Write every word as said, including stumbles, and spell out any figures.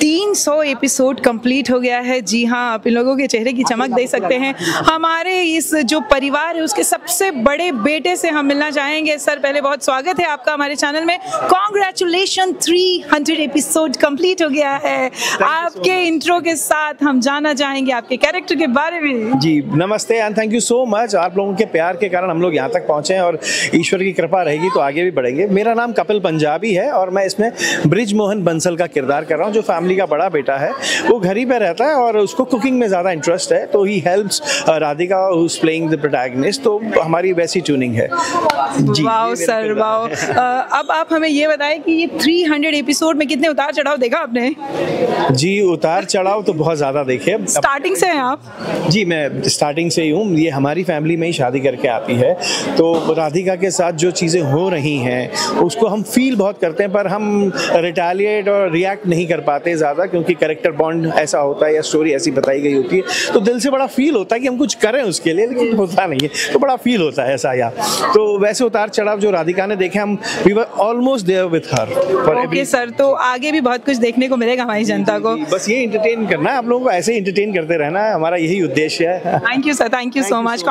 तीन सौ episode complete हो गया है। जी हाँ, आप इन लोगों के चेहरे की चमक देख सकते हैं। हमारे इस जो परिवार है उसके सबसे बड़े बेटे से हम मिलना चाहेंगे। सर, पहले बहुत स्वागत है आपका हमारे चैनल में। कॉन्ग्रेचुलेशन, तीन सौ एपिसोड कंप्लीट हो गया है। आपके इंट्रो के साथ हम जाना चाहेंगे आपके कैरेक्टर के बारे में। जी नमस्ते and thank you so much. आप लोगों के प्यार के कारण हम लोग यहाँ तक पहुँचे हैं और ईश्वर की कृपा रहेगी तो आगे भी बढ़ेंगे। मेरा नाम कपिल पंजाबी है और मैं इसमें ब्रिज मोहन बंसल का किरदार कर रहा हूँ, जो फैमिली का बड़ा बेटा है। वो घर ही पे रहता है और उसको कुकिंग में ज़्यादा इंटरेस्ट है, तो he helps Radhika who is playing the protagonist. तो हमारी वैसी ट्यूनिंग है जी। Wow sir, wow. अब आप हमें ये बताएं कि ये तीन सौ एपिसोड में कितने उतार चढ़ाव देखा आपने? जी उतार चढ़ाव तो बहुत ज़्यादा देखे। स्टार्टिंग से हैं आप? जी मैं स्टार्टिंग से ही हूँ। ये हमारी फैमिली में ही शादी करके आती है, तो राधिका के साथ जो चीज़ें हो रही हैं उसको हम फील बहुत करते हैं, पर हम रिटेलिएट और रिएक्ट नहीं कर पाते ज़्यादा, क्योंकि कैरेक्टर बॉन्ड ऐसा होता है या स्टोरी ऐसी बताई गई होती है। तो दिल से बड़ा फील होता है कि हम कुछ करें उसके लिए, लेकिन होता नहीं है, तो बड़ा फील होता है ऐसा। या तो वैसे उतार चढ़ाव जो राधिका ने देखे, हम we were almost there with her. Okay sir, तो आगे भी बहुत कुछ देखने को मिलेगा हमारी जनता को। बस ये एंटरटेन करना है आप लोगों को, ऐसे ही एंटरटेन करते रहना है, हमारा यही उद्देश्य है। Thank you sir, thank you so much.